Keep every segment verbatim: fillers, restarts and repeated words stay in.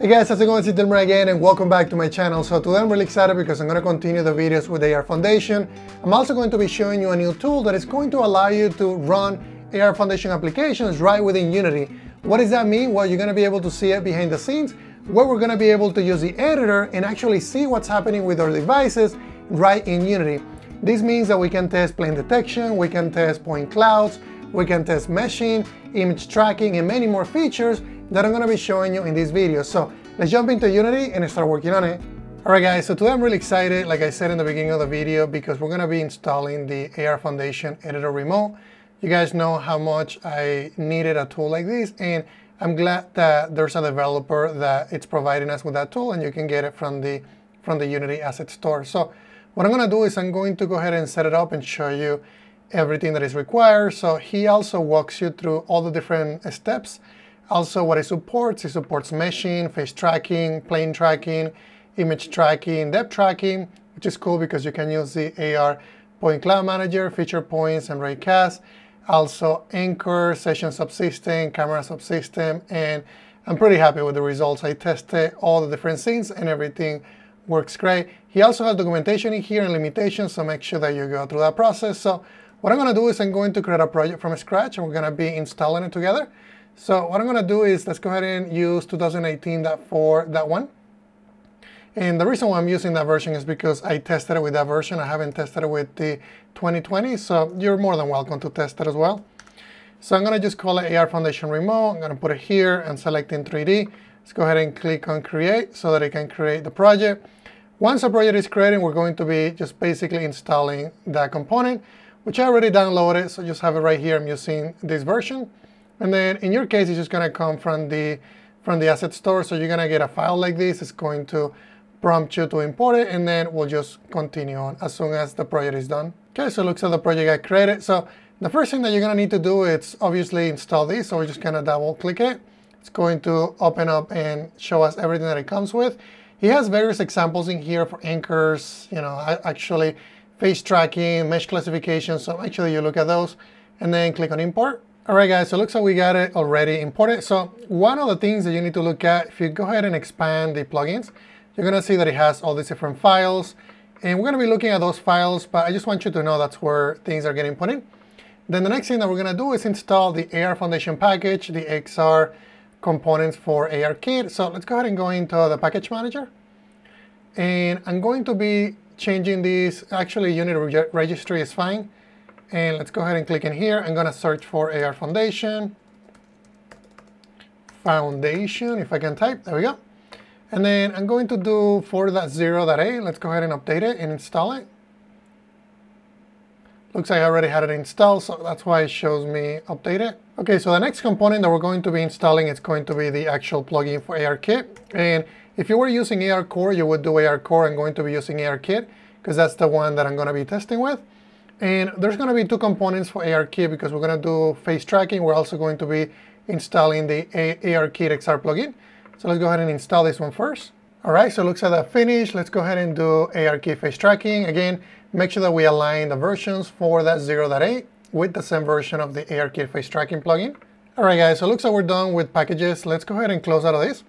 Hey guys, how's it going? It's Delmer again and welcome back to my channel. So today I'm really excited because I'm going to continue the videos with A R Foundation. I'm also going to be showing you a new tool that is going to allow you to run A R Foundation applications right within Unity. What does that mean? Well, you're going to be able to see it behind the scenes where we're going to be able to use the editor and actually see what's happening with our devices right in Unity. This means that we can test plane detection, we can test point clouds, we can test meshing, image tracking, and many more features that I'm going to be showing you in this video. So let's jump into Unity and start working on it. All right guys, so today I'm really excited, like I said in the beginning of the video, because we're going to be installing the A R Foundation Editor Remote. You guys know how much I needed a tool like this, and I'm glad that there's a developer that it's providing us with that tool, and you can get it from the, from the Unity Asset Store. So what I'm going to do is I'm going to go ahead and set it up and show you everything that is required. So he also walks you through all the different steps. Also, what it supports, it supports meshing, face tracking, plane tracking, image tracking, depth tracking, which is cool because you can use the A R Point Cloud Manager, Feature Points, and Raycast. Also, Anchor, Session Subsystem, Camera Subsystem, and I'm pretty happy with the results. I tested all the different scenes and everything works great. He also has documentation in here and limitations, so make sure that you go through that process. So what I'm going to do is I'm going to create a project from scratch, and we're going to be installing it together. So what I'm going to do is let's go ahead and use twenty eighteen point four point one. And the reason why I'm using that version is because I tested it with that version. I haven't tested it with the twenty twenty, so you're more than welcome to test it as well. So I'm going to just call it A R Foundation Remote. I'm going to put it here and select in three D. Let's go ahead and click on Create so that it can create the project. Once a project is created, we're going to be just basically installing that component, which I already downloaded, so just have it right here. I'm using this version. And then in your case, it's just going to come from the from the asset store. So you're going to get a file like this. It's going to prompt you to import it, and then we'll just continue on as soon as the project is done. Okay, so it looks like the project I created. So the first thing that you're going to need to do is obviously install this. So we're just going to double click it. It's going to open up and show us everything that it comes with. He has various examples in here for anchors, you know, actually face tracking, mesh classification. So make sure that you look at those and then click on import. All right guys, so it looks like we got it already imported. So one of the things that you need to look at, if you go ahead and expand the plugins, you're gonna see that it has all these different files, and we're gonna be looking at those files, but I just want you to know that's where things are getting put in. Then the next thing that we're gonna do is install the A R Foundation package, the X R components for ARKit. So let's go ahead and go into the package manager. And I'm going to be changing these, actually unit registry is fine. And let's go ahead and click in here. I'm going to search for A R Foundation. Foundation, if I can type, there we go. And then I'm going to do four point zero point eight. Let's go ahead and update it and install it. Looks like I already had it installed, so that's why it shows me updated. Okay, so the next component that we're going to be installing is going to be the actual plugin for ARKit. And if you were using ARCore, you would do ARCore. I'm going to be using ARKit because that's the one that I'm going to be testing with. And there's going to be two components for ARKit because we're going to do face tracking. We're also going to be installing the ARKit X R plugin. So let's go ahead and install this one first. All right, so it looks like that finished. Let's go ahead and do ARKit face tracking. Again, make sure that we align the versions for that zero point eight with the same version of the ARKit face tracking plugin. All right, guys, so it looks like we're done with packages. Let's go ahead and close out of this.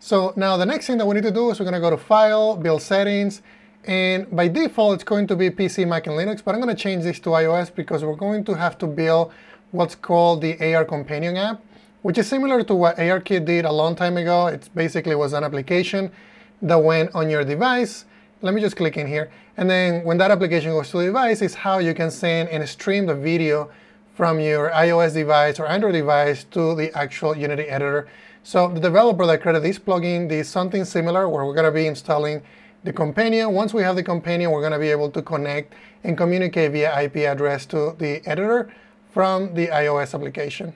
So now the next thing that we need to do is we're going to go to File, Build Settings, and by default, it's going to be P C, Mac, and Linux, but I'm going to change this to iOS because we're going to have to build what's called the A R Companion app, which is similar to what ARKit did a long time ago. It basically was an application that went on your device. Let me just click in here. And then when that application goes to the device, it's how you can send and stream the video from your iOS device or Android device to the actual Unity editor. So the developer that created this plugin did something similar where we're going to be installing the companion. Once we have the companion, we're going to be able to connect and communicate via I P address to the editor from the iOS application.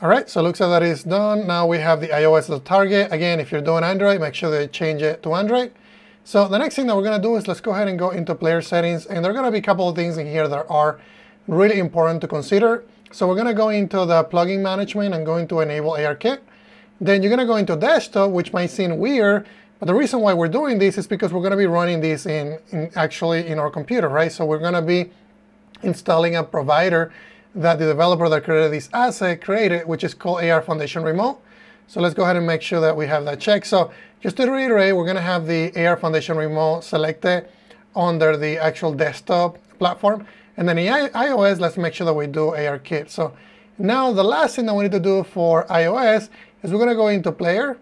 All right, so it looks like that is done. Now we have the iOS as a target. Again, if you're doing Android, make sure that you change it to Android. So the next thing that we're going to do is let's go ahead and go into player settings. And there are going to be a couple of things in here that are really important to consider. So we're going to go into the plugin management and going to enable ARKit. Then you're going to go into desktop, which might seem weird, but the reason why we're doing this is because we're going to be running this in, in actually in our computer, right? So we're going to be installing a provider that the developer that created this asset created, which is called A R Foundation Remote. So let's go ahead and make sure that we have that checked. So just to reiterate, we're going to have the A R Foundation Remote selected under the actual desktop platform. And then in iOS, let's make sure that we do ARKit. So now the last thing that we need to do for iOS is we're going to go into Player.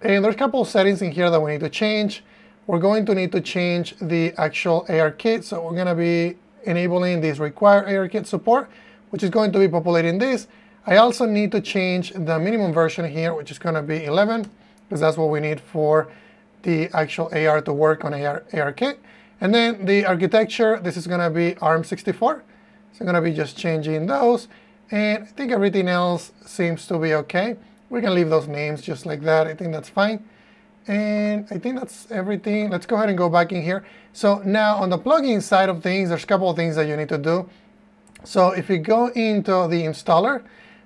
And there's a couple of settings in here that we need to change. We're going to need to change the actual ARKit. So we're going to be enabling this required ARKit support, which is going to be populating this. I also need to change the minimum version here, which is going to be eleven, because that's what we need for the actual A R to work on ARKit. And then the architecture, this is going to be ARM sixty-four. So I'm going to be just changing those. And I think everything else seems to be OK. We can leave those names just like that. I think that's fine. And I think that's everything. Let's go ahead and go back in here. So now on the plugin side of things, there's a couple of things that you need to do. So if you go into the installer,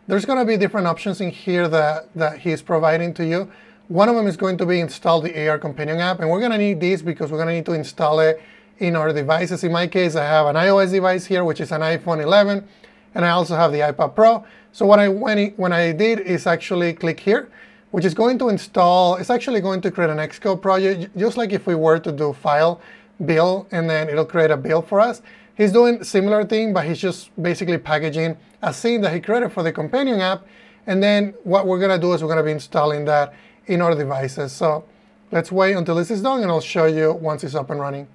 there's going to be different options in here that, that he's providing to you. One of them is going to be install the A R Companion app, and we're going to need this because we're going to need to install it in our devices. In my case, I have an iOS device here, which is an iPhone eleven, and I also have the iPad Pro. So what I when, it, when I did is actually click here, which is going to install. It's actually going to create an Xcode project, just like if we were to do file, build, and then it'll create a build for us. He's doing a similar thing, but he's just basically packaging a scene that he created for the Companion app, and then what we're going to do is we're going to be installing that in our devices. So let's wait until this is done and I'll show you once it's up and running.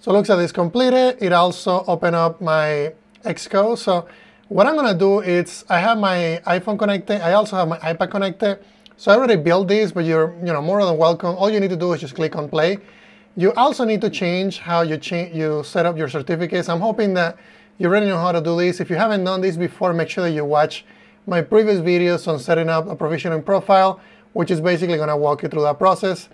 So it looks like it's completed. It also opened up my Xcode. So what I'm gonna do is I have my iPhone connected. I also have my iPad connected. So I already built this, but you're you know more than welcome. All you need to do is just click on play. You also need to change how you, cha you set up your certificates. I'm hoping that you already know how to do this. If you haven't done this before, make sure that you watch my previous videos on setting up a provisioning profile, which is basically going to walk you through that process.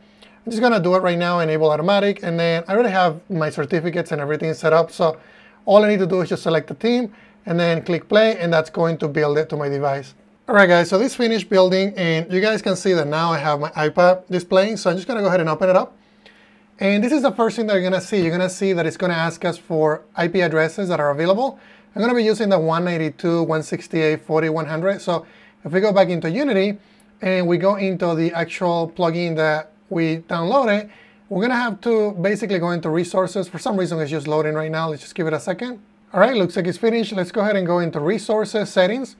I'm just going to do it right now, enable automatic, and then I already have my certificates and everything set up. So all I need to do is just select the theme and then click play, and that's going to build it to my device. All right, guys, so this finished building, and you guys can see that now I have my iPad displaying. So I'm just going to go ahead and open it up. And this is the first thing that you're going to see. You're going to see that it's going to ask us for I P addresses that are available. I'm going to be using the one ninety-two dot one sixty-eight dot forty dot one hundred. So if we go back into Unity, and we go into the actual plugin that we downloaded, we're going to have to basically go into resources. For some reason, it's just loading right now. Let's just give it a second. All right, looks like it's finished. Let's go ahead and go into resources, settings.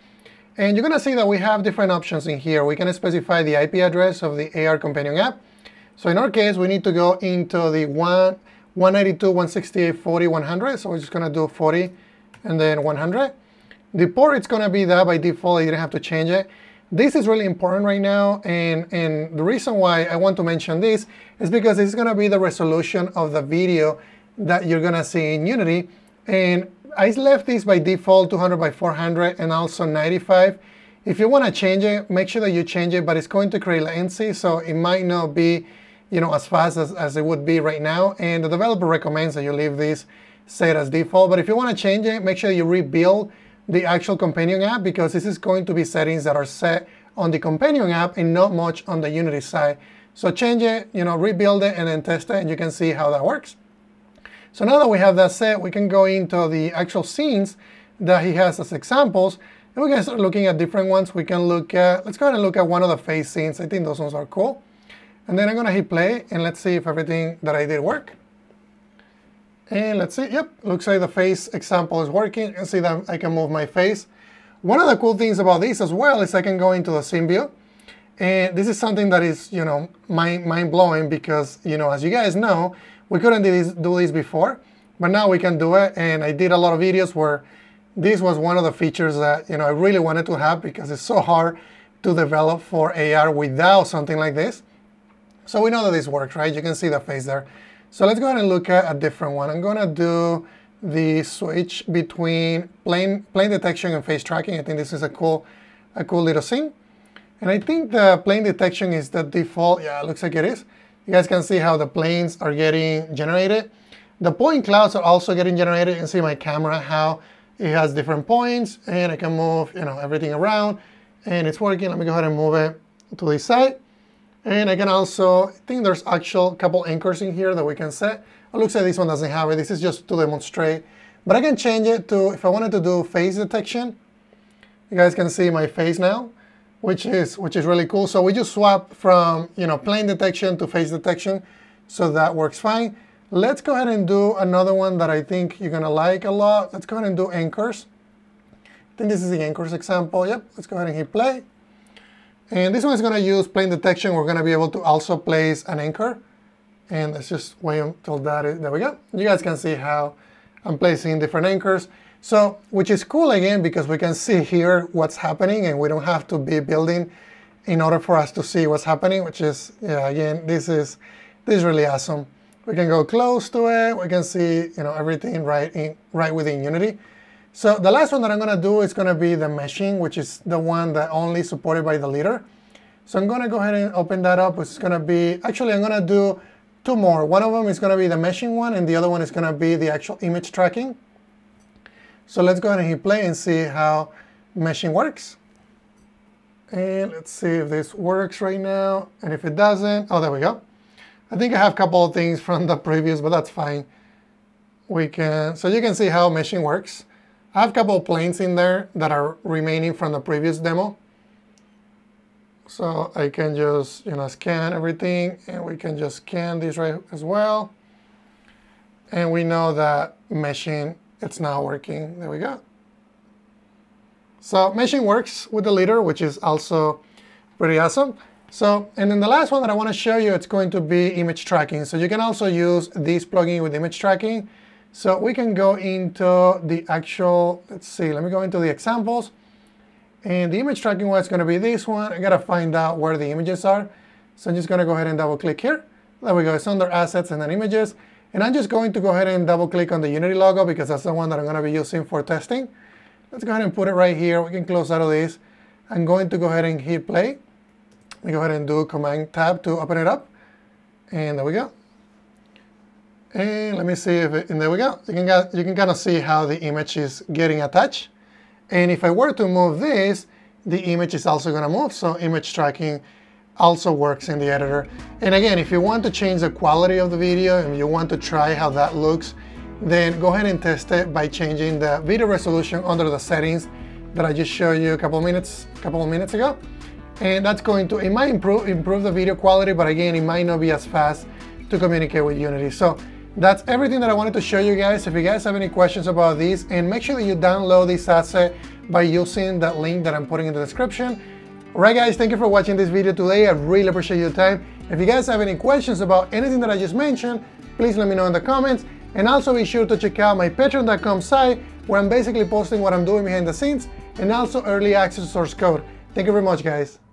And you're going to see that we have different options in here. We can specify the I P address of the A R Companion app. So in our case, we need to go into the one ninety-two dot one sixty-eight dot forty dot one hundred. So we're just going to do forty and then one hundred. The port, it's going to be that by default. You don't have to change it. This is really important right now, and, and the reason why I want to mention this is because it's going to be the resolution of the video that you're going to see in Unity. And I left this by default two hundred by four hundred and also ninety-five. If you want to change it, make sure that you change it, but it's going to create latency, so it might not be you know, as fast as, as it would be right now. And the developer recommends that you leave this set as default, but if you want to change it, make sure you rebuild the actual Companion app, because this is going to be settings that are set on the Companion app and not much on the Unity side. So change it, you know, rebuild it, and then test it, and you can see how that works. So now that we have that set, we can go into the actual scenes that he has as examples, and we can start looking at different ones. We can look at, let's go ahead and look at one of the face scenes. I think those ones are cool. And then I'm gonna hit play, and let's see if everything that I did work. And let's see, yep, looks like the face example is working. You can see that I can move my face. One of the cool things about this as well is I can go into the scene view. And this is something that is, you know, mind, mind-blowing because, you know, as you guys know, we couldn't do this, do this before, but now we can do it. And I did a lot of videos where this was one of the features that, you know, I really wanted to have because it's so hard to develop for A R without something like this. So we know that this works, right? You can see the face there. So let's go ahead and look at a different one. I'm going to do the switch between plane, plane detection and face tracking. I think this is a cool, a cool little scene. And I think the plane detection is the default. Yeah, it looks like it is. You guys can see how the planes are getting generated. The point clouds are also getting generated. You can see my camera, how it has different points. And I can move you know, everything around. And it's working. Let me go ahead and move it to this side. And I can also, I think there's actual couple anchors in here that we can set. It looks like this one doesn't have it. This is just to demonstrate. But I can change it to, if I wanted to do face detection, you guys can see my face now. which is which is really cool. So we just swap from you know plane detection to face detection, so that works fine. Let's go ahead and do another one that I think you're gonna like a lot. Let's go ahead and do anchors. I think this is the anchors example. Yep, let's go ahead and hit play. And this one is gonna use plane detection. We're gonna be able to also place an anchor. And let's just wait until that is, there we go. You guys can see how I'm placing different anchors. So, which is cool again, because we can see here what's happening and we don't have to be building in order for us to see what's happening, which is, yeah, again, this is, this is really awesome. We can go close to it. We can see, you know, everything right in, right within Unity. So the last one that I'm gonna do is gonna be the meshing, which is the one that only supported by the leader. So I'm gonna go ahead and open that up. It's gonna be, actually I'm gonna do two more. One of them is gonna be the meshing one, and the other one is gonna be the actual image tracking. So let's go ahead and hit play and see how meshing works. And let's see if this works right now. And if it doesn't, oh, there we go. I think I have a couple of things from the previous, but that's fine. We can, so you can see how meshing works. I have a couple of planes in there that are remaining from the previous demo. So I can just, you know, scan everything, and we can just scan this right as well. And we know that meshing, it's now working. There we go. So meshing works with the leader, which is also pretty awesome. So, and then the last one that I want to show you, it's going to be image tracking. So you can also use this plugin with image tracking. So we can go into the actual, let's see, let me go into the examples. And the image tracking one is going to be this one. I got to find out where the images are. So I'm just going to go ahead and double click here. There we go. It's under assets and then images. And I'm just going to go ahead and double click on the Unity logo because that's the one that I'm going to be using for testing. Let's go ahead and put it right here. We can close out of this. I'm going to go ahead and hit play. Let me go ahead and do command tab to open it up. And there we go. And let me see if it, and there we go. You can, you can kind of see how the image is getting attached. And if I were to move this, the image is also gonna move. So image tracking also works in the editor. And again, if you want to change the quality of the video and you want to try how that looks, then go ahead and test it by changing the video resolution under the settings that I just showed you a couple of minutes, a couple of minutes ago. And that's going to, it might improve, improve the video quality, but again, it might not be as fast to communicate with Unity. So that's everything that I wanted to show you guys. If you guys have any questions about this, and make sure that you download this asset by using that link that I'm putting in the description. All right, guys, thank you for watching this video today. I really appreciate your time. If you guys have any questions about anything that I just mentioned, please let me know in the comments. And also be sure to check out my patreon dot com site, where I'm basically posting what I'm doing behind the scenes, and also early access to source code. Thank you very much, guys.